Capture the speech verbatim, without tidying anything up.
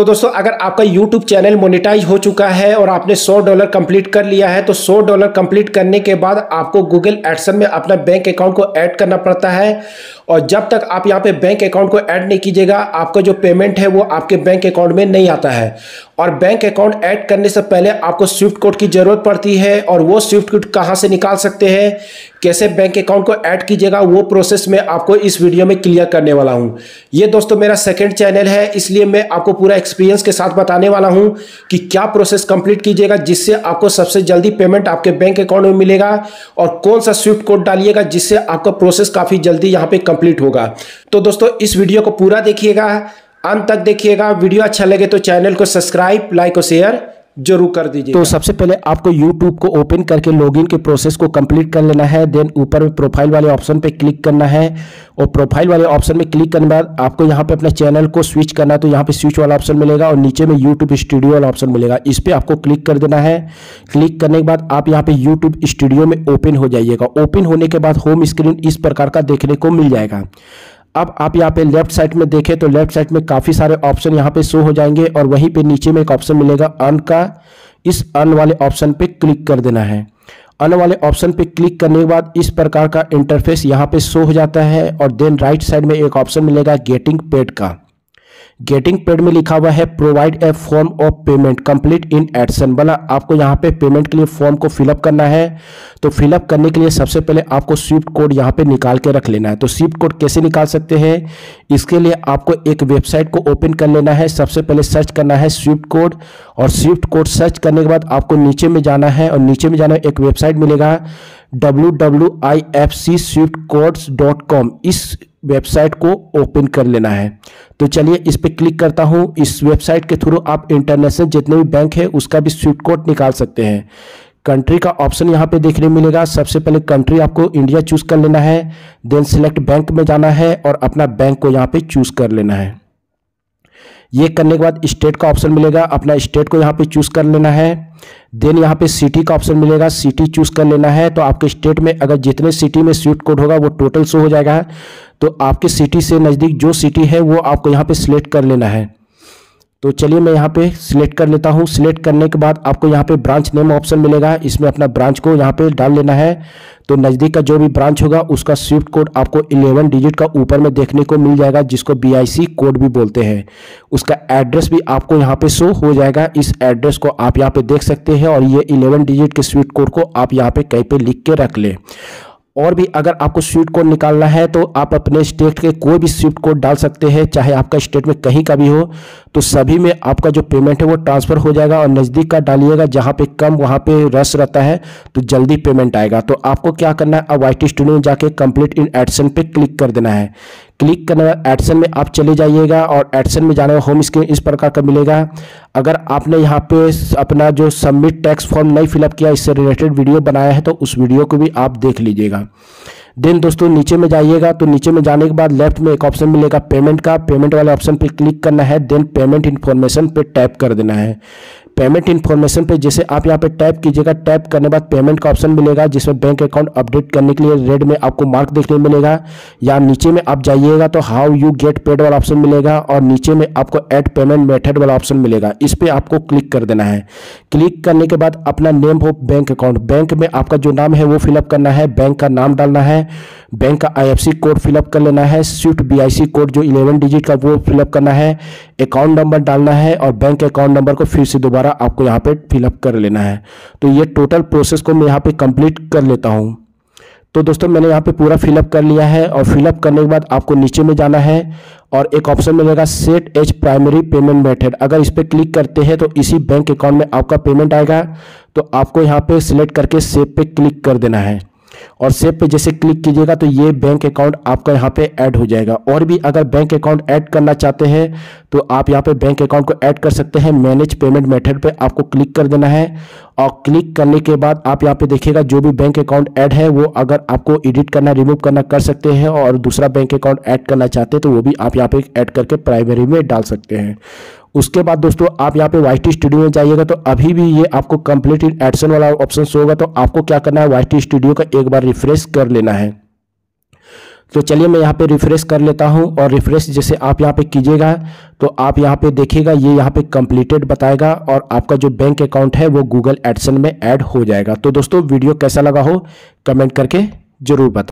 तो दोस्तों अगर आपका YouTube चैनल मोनेटाइज हो चुका है और आपने सौ डॉलर कंप्लीट कर लिया है तो सौ डॉलर कंप्लीट करने के बाद आपको Google Adsense में अपना बैंक अकाउंट को ऐड करना पड़ता है। और जब तक आप यहाँ पे बैंक अकाउंट को ऐड नहीं कीजिएगा आपका जो पेमेंट है वो आपके बैंक अकाउंट में नहीं आता है। और बैंक अकाउंट ऐड करने से पहले आपको स्विफ्ट कोड की ज़रूरत पड़ती है और वो स्विफ्ट कोड कहाँ से निकाल सकते हैं, कैसे बैंक अकाउंट को ऐड कीजिएगा, वो प्रोसेस मैं आपको इस वीडियो में क्लियर करने वाला हूँ। ये दोस्तों मेरा सेकेंड चैनल है इसलिए मैं आपको पूरा एक्सपीरियंस के साथ बताने वाला हूं कि क्या प्रोसेस कंप्लीट कीजिएगा जिससे आपको सबसे जल्दी पेमेंट आपके बैंक अकाउंट में मिलेगा और कौन सा स्विफ्ट कोड डालिएगा जिससे आपका प्रोसेस काफी जल्दी यहां पे कंप्लीट होगा। तो दोस्तों इस वीडियो को पूरा देखिएगा, अंत तक देखिएगा। वीडियो अच्छा लगे तो चैनल को सब्सक्राइब, लाइक और शेयर जरूर कर दीजिए। तो सबसे पहले आपको YouTube को ओपन करके लॉगिन के प्रोसेस को कंप्लीट कर लेना है। देन ऊपर में प्रोफाइल वाले ऑप्शन पे क्लिक करना है और प्रोफाइल वाले ऑप्शन में क्लिक करने के बाद आपको यहाँ पे अपने चैनल को स्विच करना है। तो यहाँ पे स्विच वाला ऑप्शन मिलेगा और नीचे में YouTube स्टूडियो वाला ऑप्शन मिलेगा, इस पर आपको क्लिक कर देना है। क्लिक करने के बाद आप यहाँ पे यूट्यूब स्टूडियो में ओपन हो जाइएगा। ओपन होने के बाद होम स्क्रीन इस प्रकार का देखने को मिल जाएगा। अब आप यहाँ पे लेफ्ट साइड में देखें तो लेफ्ट साइड में काफ़ी सारे ऑप्शन यहाँ पे शो हो जाएंगे और वहीं पे नीचे में एक ऑप्शन मिलेगा अर्न का, इस अर्न वाले ऑप्शन पे क्लिक कर देना है। अर्न वाले ऑप्शन पे क्लिक करने के बाद इस प्रकार का इंटरफेस यहाँ पे शो हो जाता है। और देन राइट साइड में एक ऑप्शन मिलेगा गेटिंग पेड का। गेटिंग पेड में लिखा हुआ है provide a form of payment complete in AdSense वाला। आपको यहाँ पे पेमेंट के लिए फॉर्म को फिलअप करना है। तो फिलअप करने के लिए सबसे पहले आपको स्विफ्ट कोड यहाँ पे निकाल के रख लेना है। तो स्विफ्ट कोड कैसे निकाल सकते हैं, इसके लिए आपको एक वेबसाइट को ओपन कर लेना है। सबसे पहले सर्च करना है स्विफ्ट कोड और स्विफ्ट कोड सर्च करने के बाद आपको नीचे में जाना है और नीचे में जाना है एक वेबसाइट मिलेगा W W I F C swift codes dot com. इस वेबसाइट को ओपन कर लेना है। तो चलिए इस पर क्लिक करता हूँ। इस वेबसाइट के थ्रू आप इंटरनेशनल जितने भी बैंक है उसका भी स्विफ्ट कोड निकाल सकते हैं। कंट्री का ऑप्शन यहाँ पे देखने मिलेगा। सबसे पहले कंट्री आपको इंडिया चूज कर लेना है। देन सिलेक्ट बैंक में जाना है और अपना बैंक को यहाँ पे चूज कर लेना है। ये करने के बाद स्टेट का ऑप्शन मिलेगा, अपना स्टेट को यहाँ पे चूज कर लेना है। देन यहाँ पे सिटी का ऑप्शन मिलेगा, सिटी चूज कर लेना है। तो आपके स्टेट में अगर जितने सिटी में स्विफ्ट कोड होगा वो टोटल शो हो जाएगा। तो आपके सिटी से नज़दीक जो सिटी है वो आपको यहाँ पे सिलेक्ट कर लेना है। तो चलिए मैं यहाँ पे सिलेक्ट कर लेता हूँ। सिलेक्ट करने के बाद आपको यहाँ पे ब्रांच नेम ऑप्शन मिलेगा, इसमें अपना ब्रांच को यहाँ पे डाल लेना है। तो नज़दीक का जो भी ब्रांच होगा उसका स्विफ्ट कोड आपको ग्यारह डिजिट का ऊपर में देखने को मिल जाएगा, जिसको बीआईसी कोड भी बोलते हैं। उसका एड्रेस भी आपको यहाँ पे शो हो जाएगा। इस एड्रेस को आप यहाँ पे देख सकते हैं और ये ग्यारह डिजिट के स्विफ्ट कोड को आप यहाँ पे कहीं पे लिख के रख लें। और भी अगर आपको स्विफ्ट कोड निकालना है तो आप अपने स्टेट के कोई भी स्विफ्ट कोड डाल सकते हैं, चाहे आपका स्टेट में कहीं का भी हो। तो सभी में आपका जो पेमेंट है वो ट्रांसफ़र हो जाएगा। और नज़दीक का डालिएगा, जहाँ पे कम वहाँ पे रश रहता है तो जल्दी पेमेंट आएगा। तो आपको क्या करना है, अब वाई टी स्टूडियो में जाके कंप्लीट इन एडसेंस पे क्लिक कर देना है। क्लिक करने बाद एडसेंस में आप चले जाइएगा और एडसेंस में जाने का होम स्क्रीन इस प्रकार का मिलेगा। अगर आपने यहाँ पे अपना जो सबमिट टैक्स फॉर्म नहीं फिलअप किया, इससे रिलेटेड वीडियो बनाया है तो उस वीडियो को भी आप देख लीजिएगा। देन दोस्तों नीचे में जाइएगा। तो नीचे में जाने के बाद लेफ्ट में एक ऑप्शन मिलेगा पेमेंट का, पेमेंट वाले ऑप्शन पे क्लिक करना है। देन पेमेंट इन्फॉर्मेशन पे टैप कर देना है। पेमेंट इन्फॉर्मेशन पे जैसे आप यहाँ पे टैप कीजिएगा, टैप करने के बाद पेमेंट का ऑप्शन मिलेगा, जिसमें बैंक अकाउंट अपडेट करने के लिए रेड में आपको मार्क देखने को मिलेगा। या नीचे में आप जाइएगा तो हाउ यू गेट पेड वाला ऑप्शन मिलेगा और नीचे में आपको ऐड पेमेंट मेथड वाला ऑप्शन मिलेगा, इस पर आपको क्लिक कर देना है। क्लिक करने के बाद अपना name of bank account, bank में आपका जो नाम है वो फिलअप करना है, बैंक का नाम डालना है, बैंक का आईएफसी कोड फिलअप कर लेना है, स्विफ्ट बीआईसी कोड जो ग्यारह डिजिट का वो फिलअप करना है, अकाउंट नंबर डालना है और बैंक अकाउंट नंबर को फिर से दोबारा आपको यहाँ पे फिलअप कर लेना है। तो ये टोटल प्रोसेस को मैं यहाँ पे कंप्लीट कर लेता हूँ। तो दोस्तों मैंने यहाँ पे पूरा फिलअप कर लिया है और फिलअप करने के बाद आपको नीचे में जाना है और एक ऑप्शन मिलेगा set as primary payment method. अगर इस पर क्लिक करते हैं तो इसी बैंक अकाउंट में आपका पेमेंट आएगा। तो आपको यहाँ पे सिलेक्ट करके सेव पे क्लिक कर देना है और सेव पे जैसे क्लिक कीजिएगा तो ये बैंक अकाउंट आपका यहाँ पे ऐड हो जाएगा। और भी अगर बैंक अकाउंट ऐड करना चाहते हैं तो आप यहाँ पे बैंक अकाउंट को ऐड कर सकते हैं। मैनेज पेमेंट मेथड पे आपको क्लिक कर देना है और क्लिक करने के बाद आप यहाँ पे देखिएगा जो भी बैंक अकाउंट ऐड है वो अगर आपको एडिट करना, रिमूव करना कर सकते हैं और दूसरा बैंक अकाउंट ऐड करना चाहते हैं तो वो भी आप यहाँ पे ऐड करके प्राइमरी में डाल सकते हैं। उसके बाद दोस्तों आप यहाँ पे वाई टी स्टूडियो में जाइएगा तो अभी भी ये आपको कंप्लीट इन एडसेंस वाला ऑप्शन होगा। तो आपको क्या करना है, वाई टी स्टूडियो का एक बार रिफ्रेश कर लेना है। तो चलिए मैं यहाँ पे रिफ्रेश कर लेता हूँ। और रिफ्रेश जैसे आप यहाँ पे कीजिएगा तो आप यहाँ पे देखिएगा ये यहाँ पे कंप्लीटेड बताएगा और आपका जो बैंक अकाउंट है वो गूगल एडसेंस में ऐड हो जाएगा। तो दोस्तों वीडियो कैसा लगा हो कमेंट करके ज़रूर बताओ।